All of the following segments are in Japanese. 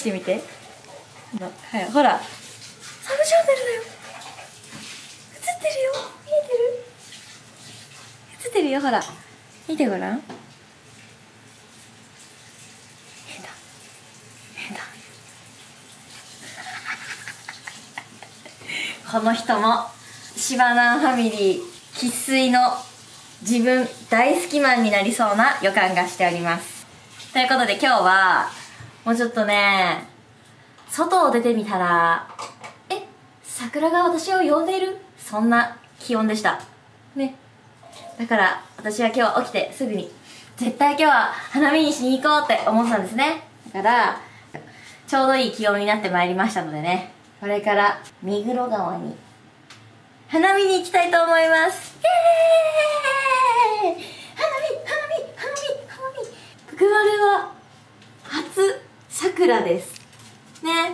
してみて。はい、ほらサブチャンネルだよ。映ってるよ。見えてる？映ってるよ、ほら。見てごらん。見えた。見えた。この人もしばなんファミリー生粋の自分大好きマンになりそうな予感がしております。ということで今日はもうちょっとね、外を出てみたら、桜が私を呼んでいる、そんな気温でした。ね。だから私は今日起きてすぐに、絶対今日は花見にしに行こうって思ったんですね。だから、ちょうどいい気温になってまいりましたのでね、これから目黒川に花見に行きたいと思います。イエーイ！花見！ぷくまるは初桜です。ね。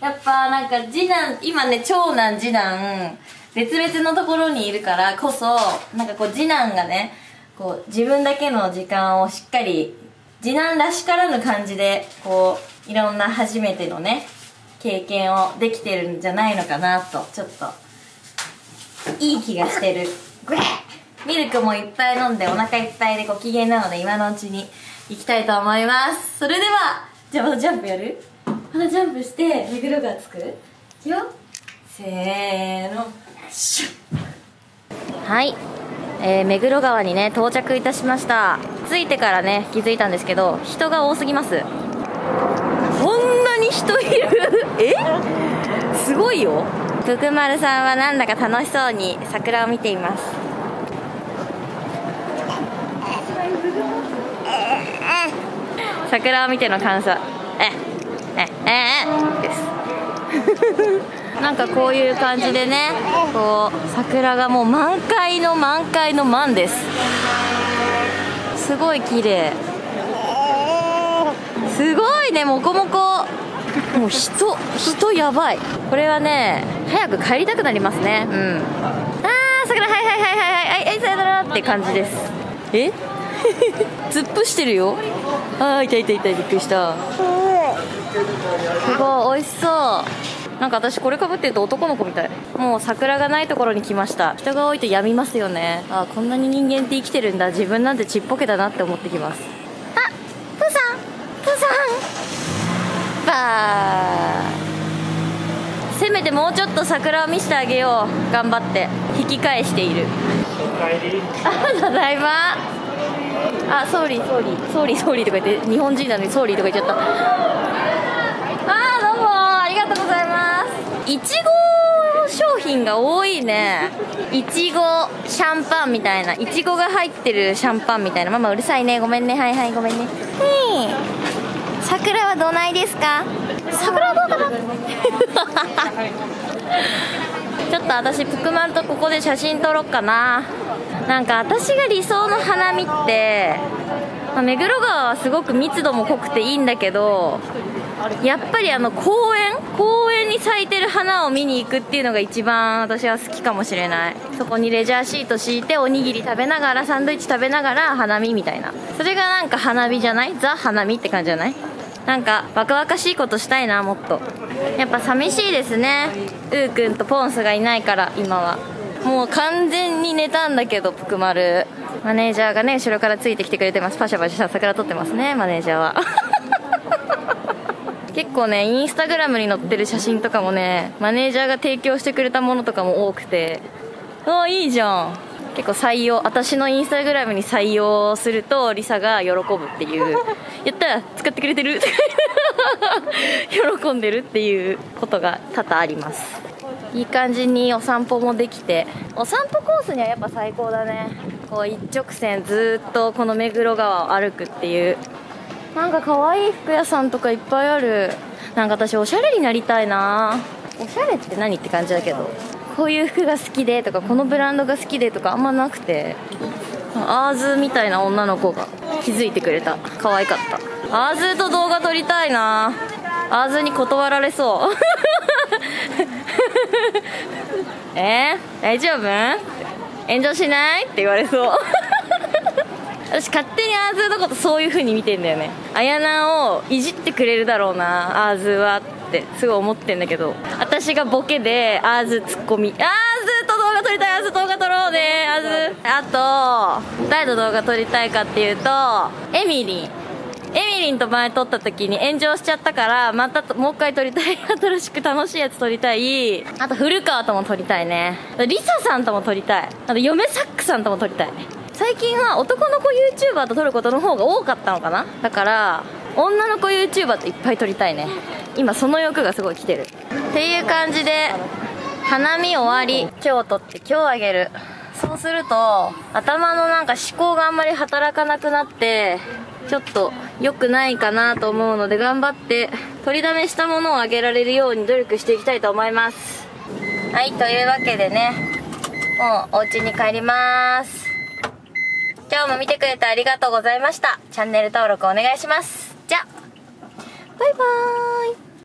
やっぱなんか次男、今ね、長男次男別々のところにいるからこそ、なんかこう次男がね、こう自分だけの時間をしっかり次男らしからぬ感じで、こういろんな初めてのね経験をできてるんじゃないのかなと、ちょっといい気がしてる。ミルクもいっぱい飲んでお腹いっぱいでご機嫌なので、今のうちに行きたいと思います。それではじゃあまたジャンプやる？またジャンプして目黒川作るよ。せーの、シュッ。はい、目黒川にね到着いたしました。着いてからね気づいたんですけど、人が多すぎます。こんなに人いるすごいよ。ぷくまるさんはなんだか楽しそうに桜を見ています。桜を見ての感想、ですなんかこういう感じでね、こう桜がもう満開の満開の満です。すごい綺麗。すごいね、もこもこ。もう人やばい。これはね早く帰りたくなりますね。うん。ああ、桜、はいさよならって感じです。突っ伏してるよ。ああ、痛い、びっくりした。すごい美味しそう。なんか私これかぶってると男の子みたい。もう桜がないところに来ました。人が多いと病みますよね。ああ、こんなに人間って生きてるんだ、自分なんてちっぽけだなって思ってきます。あ、プーさんバー。せめてもうちょっと桜を見せてあげよう。頑張って引き返している。お帰り。あ、ただいま。あ、ソーリーとか言って、日本人なのにソーリーとか言っちゃった。あー、どうもありがとうございます。いちご商品が多いね。いちごシャンパンみたいな、いちごが入ってるシャンパンみたいな。ママうるさいね、ごめんね。はいごめんね。桜はどないですか？桜はどうかなちょっと私ぷくまるとここで写真撮ろっかな。なんか私が理想の花見って、目黒川はすごく密度も濃くていいんだけど、やっぱりあの公園に咲いてる花を見に行くっていうのが一番私は好きかもしれない。そこにレジャーシート敷いておにぎり食べながらサンドイッチ食べながら花見みたいな。それがなんか花見じゃない？ザ・花見って感じじゃない？なんかバカバカしいことしたいな、もっと。やっぱ寂しいですね、うくんとポンスがいないから。今はもう完全に寝たんだけど、ぷくまるマネージャーがね後ろからついてきてくれてます。パシャパシャ桜撮ってますね、マネージャーは結構ねインスタグラムに載ってる写真とかもね、マネージャーが提供してくれたものとかも多くて、あ、いいじゃん。結構採用、私のインスタグラムに採用するとリサが喜ぶっていうやったら使ってくれてる喜んでるっていうことが多々あります。いい感じにお散歩もできて、お散歩コースにはやっぱ最高だね。こう一直線ずっとこの目黒川を歩くっていう。なんか可愛い服屋さんとかいっぱいある。なんか私おしゃれになりたいな。おしゃれって何って感じだけど、こういう服が好きでとかこのブランドが好きでとかあんまなくて、アーズみたいな女の子が気づいてくれた。可愛かった。アーズと動画撮りたいな。アーズに断られそう大丈夫？炎上しない？って言われそう私勝手にアーズーのことそういう風に見てんだよね。あやなをいじってくれるだろうな、アーズーはってすごい思ってんだけど、私がボケでアーズーツッコミ、アーズーと動画撮りたい、アーズー動画撮ろうね、アーズー。あと誰と動画撮りたいかっていうと、エミリンと前撮った時に炎上しちゃったから、またもう一回撮りたい、新しく楽しいやつ撮りたい。あと古川とも撮りたいね、リサさんとも撮りたい、あと嫁サックさんとも撮りたい。最近は男の子 YouTuber と撮ることの方が多かったのかな。だから女の子 YouTuber といっぱい撮りたいね。今その欲がすごい来てるっていう感じで、花見終わり、今日撮って今日あげる。そうすると頭のなんか思考があんまり働かなくなって、ちょっと良くないかなと思うので、頑張って取りだめしたものをあげられるように努力していきたいと思います。はい、というわけでね、もうお家に帰ります。今日も見てくれてありがとうございました。チャンネル登録お願いします。じゃあバイバーイ。